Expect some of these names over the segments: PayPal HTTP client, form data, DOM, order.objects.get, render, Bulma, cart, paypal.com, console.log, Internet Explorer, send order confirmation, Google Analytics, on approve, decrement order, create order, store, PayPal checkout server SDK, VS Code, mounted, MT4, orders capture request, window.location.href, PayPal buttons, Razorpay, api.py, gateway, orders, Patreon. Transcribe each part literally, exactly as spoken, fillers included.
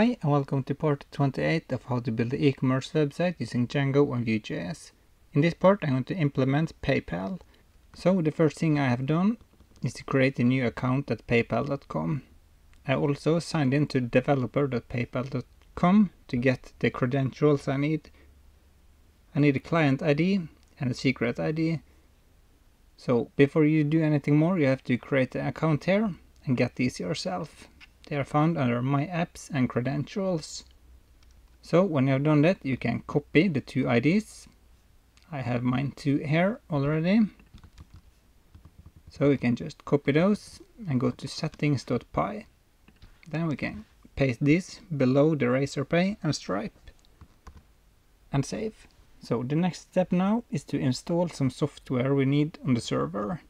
Hi and welcome to part twenty-eight of how to build an e-commerce website using Django and Vue.js. In this part I'm going to implement PayPal. So the first thing I have done is to create a new account at paypal dot com. I also signed in to developer dot paypal dot com to get the credentials I need. I need a client I D and a secret I D. So before you do anything more you have to create an account here and get these yourself. They are found under My Apps and Credentials. So when you have done that, you can copy the two I Ds. I have mine two here already. So we can just copy those and go to settings dot p y. Then we can paste this below the Razorpay and Stripe and save. So the next step now is to install some software we need on the server.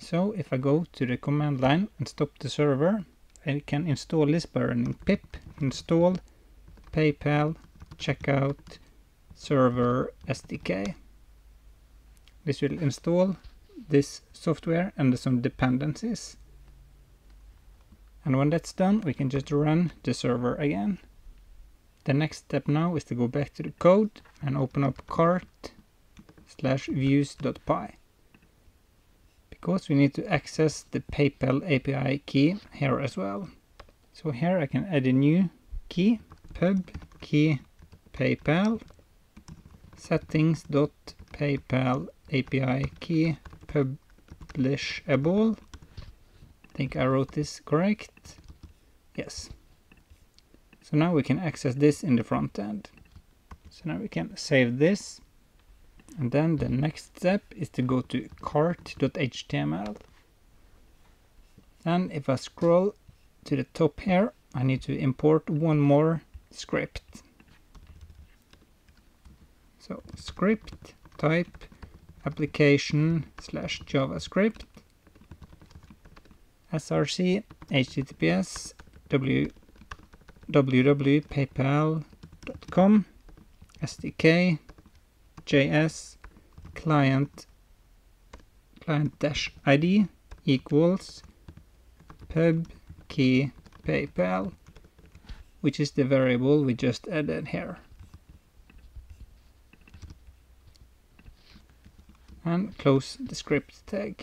So if I go to the command line and stop the server, I can install this by running pip install PayPal checkout server S D K. This will install this software and some dependencies. And when that's done, we can just run the server again. The next step now is to go back to the code and open up cart slash views dot p y. Because we need to access the PayPal A P I key here as well. So here I can add a new key, pub key PayPal, settings.paypal A P I key publishable. I think I wrote this correct. Yes. So now we can access this in the front end. So now we can save this. And then the next step is to go to cart dot h t m l. And if I scroll to the top here, I need to import one more script. So script type application slash JavaScript, src, https, w w w dot paypal dot com, sdk, J S client client dash I D equals pub key PayPal, which is the variable we just added here. And close the script tag.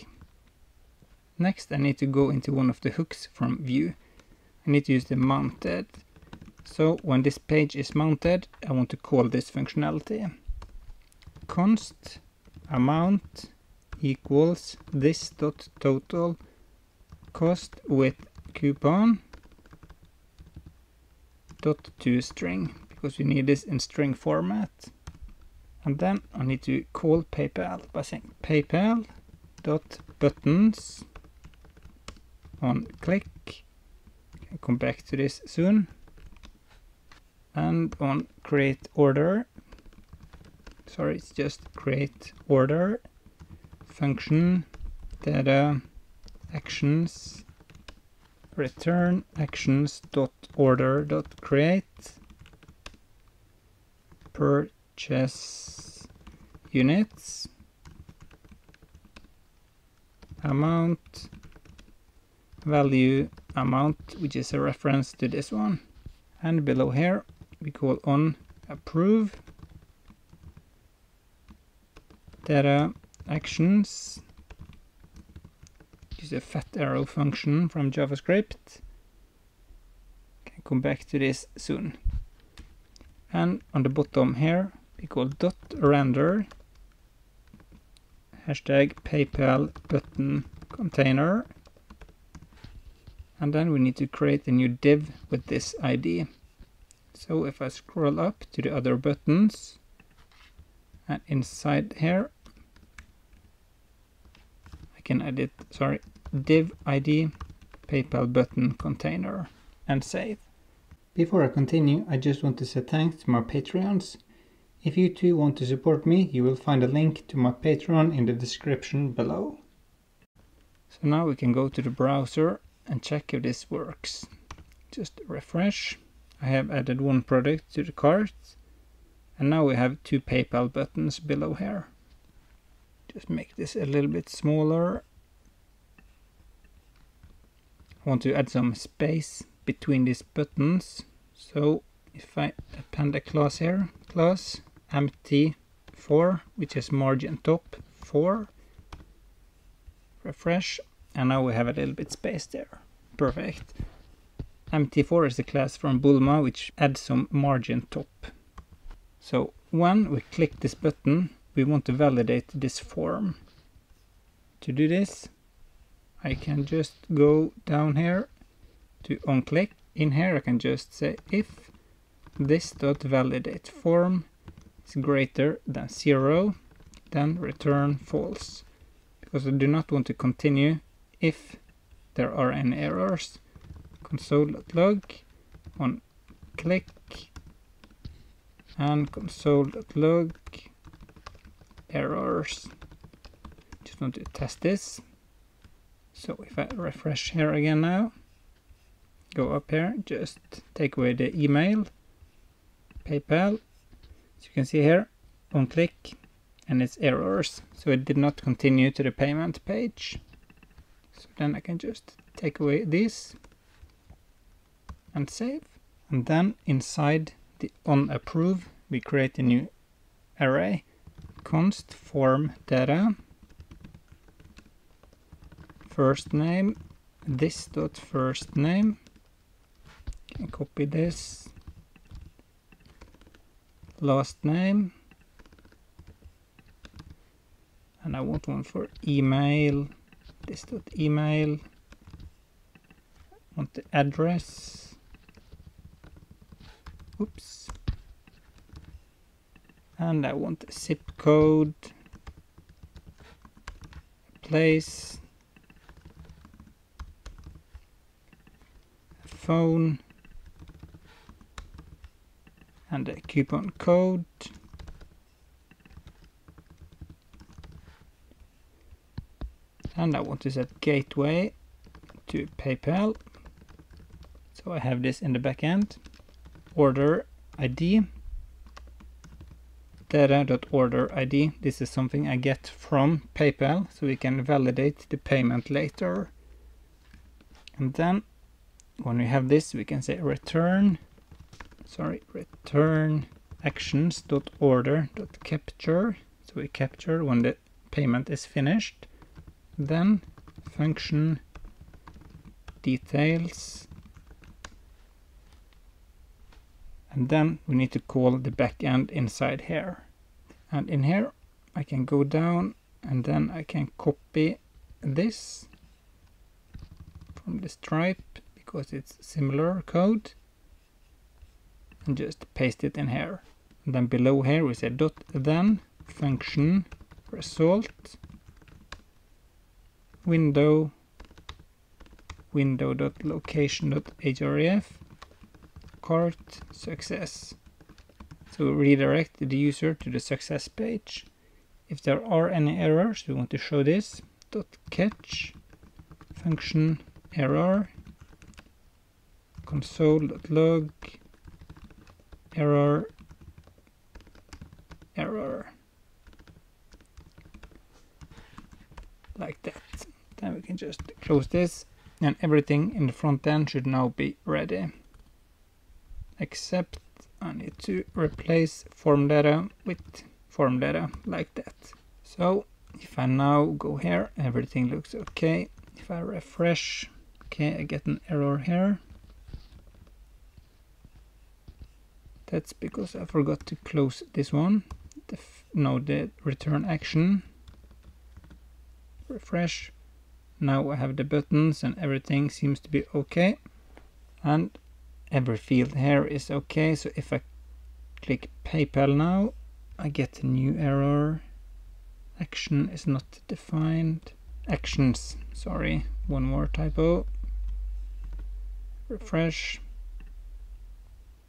Next I need to go into one of the hooks from Vue. I need to use the mounted. So when this page is mounted, I want to call this functionality. Const amount equals this dot total cost with coupon dot to string, because we need this in string format. And then I need to call PayPal by saying PayPal dot buttons on click. I'll come back to this soon. And on create order. Sorry, it's just create order, function, data, actions, return actions dot order dot create, purchase units, amount, value amount, which is a reference to this one. And below here, we call on approve. Data actions, use a fat arrow function from JavaScript. Can come back to this soon. And on the bottom here, we call dot render hashtag PayPal button container. And then we need to create a new div with this I D. So if I scroll up to the other buttons and inside here, can edit, sorry, div I D, PayPal button container, and save. Before I continue, I just want to say thanks to my Patreons. If you too want to support me, you will find a link to my Patreon in the description below. So now we can go to the browser and check if this works. Just refresh. I have added one product to the cart, and now we have two PayPal buttons below here. Just make this a little bit smaller. I want to add some space between these buttons, So if I append a class here, class M T four, which is margin top four, refresh, and now we have a little bit space there. Perfect. M T four is the class from Bulma, which adds some margin top. So when we click this button, we want to validate this form. To do this, I can just go down here to onClick. In here I can just say if this.validate form is greater than zero, then return false, because I do not want to continue if there are any errors. console.log, on click, and console.log errors. Just want to test this. So if I refresh here again now, go up here, just take away the email, PayPal, as you can see here, on click, and it's errors. So it did not continue to the payment page. So then I can just take away this and save. And then inside the on approve, we create a new array, const form data, first name, this dot first name, can copy this, last name, and I want one for email, this dot email, want the address, oops, and I want a zip code, place, phone, and a coupon code, and I want to set gateway to PayPal, so I have this in the backend. Order I D, data.order I D, this is something I get from PayPal, so we can validate the payment later. And then when we have this, we can say return, sorry, return actions.order.capture, so we capture when the payment is finished. Then function details, and then we need to call the backend inside here. And in here I can go down and then I can copy this from the stripe, because it's similar code, and just paste it in here. And then below here we say dot then function result window window.location.href cart success. So we redirect the user to the success page. If there are any errors, we want to show this dot catch function error, console.log error error, like that. Then we can just close this, and everything in the front end should now be ready, except I need to replace form data with form data, like that. So if I now go here, everything looks okay. If I refresh, okay, I get an error here. That's because I forgot to close this one. The f no, the return action. Refresh. Now I have the buttons and everything seems to be okay. And every field here is okay. So if I click PayPal now, I get a new error. Action is not defined. Actions, sorry, one more typo. Refresh.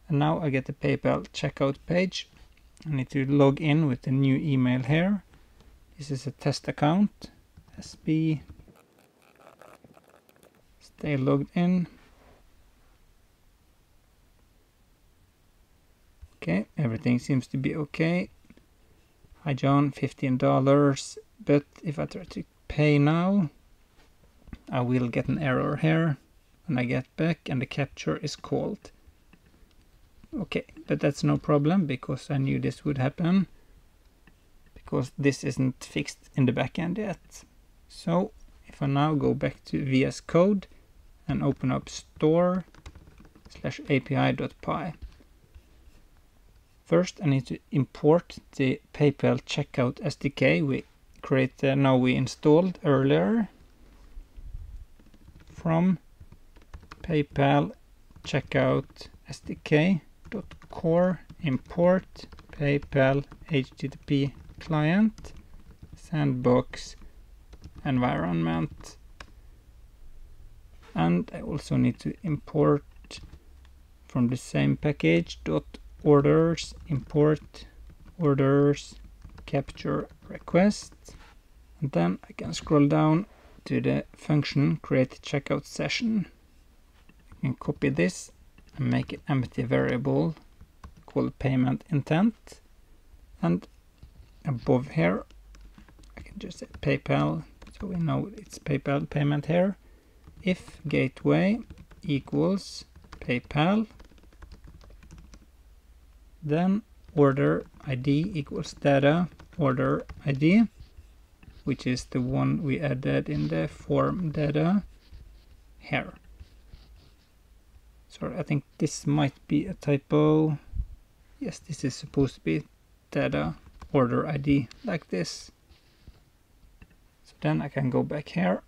And now I get the PayPal checkout page. I need to log in with a new email here. This is a test account. S B. Stay logged in. Okay, everything seems to be okay. Hi John, fifteen dollars. But if I try to pay now, I will get an error here when I get back and the capture is called. Okay, but that's no problem because I knew this would happen, because this isn't fixed in the backend yet. So if I now go back to V S Code and open up store slash api.py. First I need to import the PayPal checkout S D K we create uh, now we installed earlier from PayPal checkout S D K.core import PayPal H T T P client sandbox environment. And I also need to import from the same package .orders import orders capture request. And then I can scroll down to the function create checkout session. I can copy this and make an empty variable called payment intent, and above here I can just say PayPal, so we know it's PayPal payment here. If gateway equals PayPal, then order I D equals data order I D, which is the one we added in the form data here. Sorry, I think this might be a typo. Yes, this is supposed to be data order I D like this. So then I can go back here.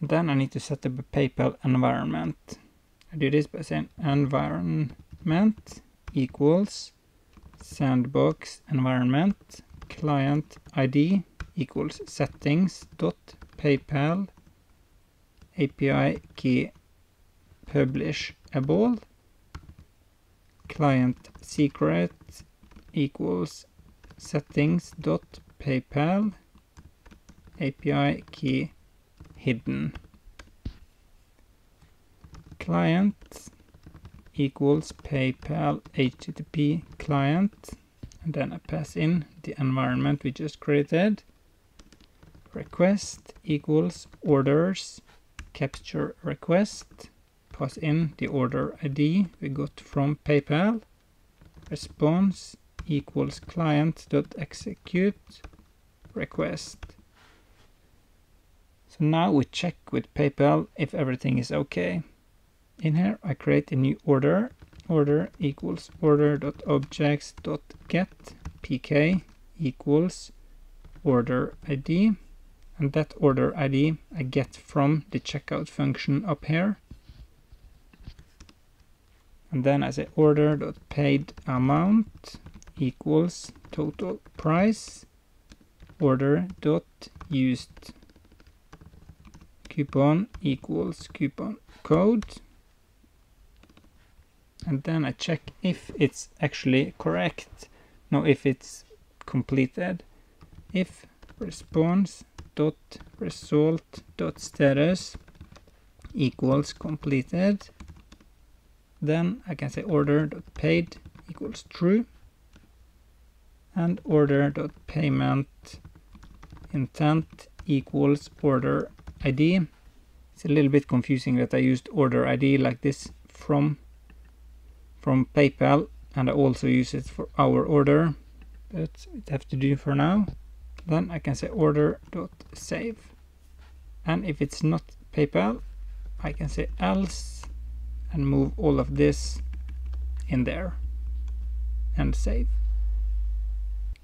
Then I need to set up a PayPal environment. I do this by saying environment equals sandbox environment client I D equals settings dot PayPal A P I key publishable client secret equals settings dot PayPal A P I key hidden client equals PayPal H T T P client, and then I pass in the environment we just created. Request equals orders capture request, pass in the order I D we got from PayPal. Response equals client.execute request. So now we check with PayPal if everything is okay. In here I create a new order. Order equals order.objects.get pk equals order I D, and that order I D I get from the checkout function up here. And then I say order.paid amount equals total price order.used coupon equals coupon code. And then I check if it's actually correct. No, if it's completed. If response.result.status equals completed, then I can say order.paid equals true, and order.payment intent equals order I D. It's a little bit confusing that I used order I D like this from from PayPal, and I also use it for our order, but it have to do for now. Then I can say order.save, and if it's not PayPal I can say else and move all of this in there and save.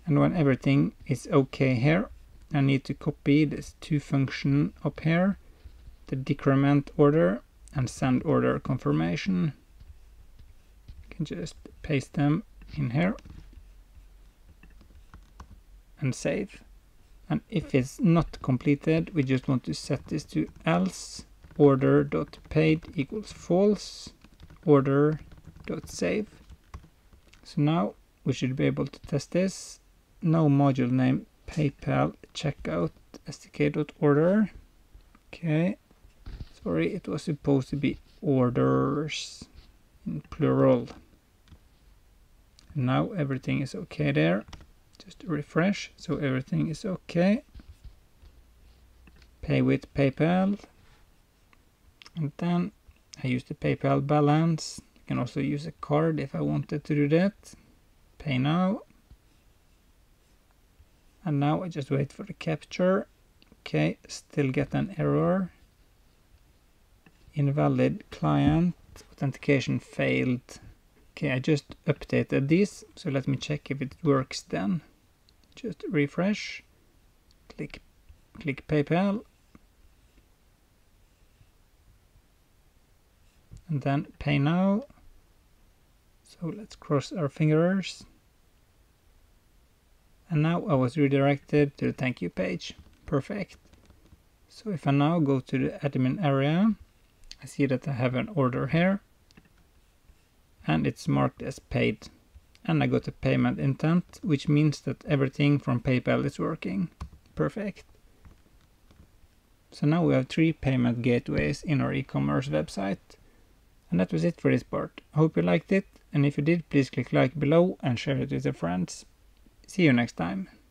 And when everything is okay here, I need to copy this two function up here, the decrement order and send order confirmation. You can just paste them in here and save. And if it's not completed, we just want to set this to else order.paid equals false order.save. So now we should be able to test this. No module name PayPal checkout sdk.order. Okay, sorry, it was supposed to be orders in plural. Now everything is okay there. Just refresh, so everything is okay. Pay with PayPal. And then I use the PayPal balance, I can also use a card if I wanted to do that. Pay now. And now I just wait for the capture. Okay, still get an error. Invalid client, authentication failed. Okay, I just updated this, so let me check if it works then. Just refresh, click, click PayPal. And then pay now. So let's cross our fingers. And now I was redirected to the thank you page. Perfect. So if I now go to the admin area, I see that I have an order here and it's marked as paid, and I got a payment intent, which means that everything from PayPal is working. Perfect. So now we have three payment gateways in our e-commerce website, and that was it for this part. I hope you liked it, and if you did, please click like below and share it with your friends. See you next time.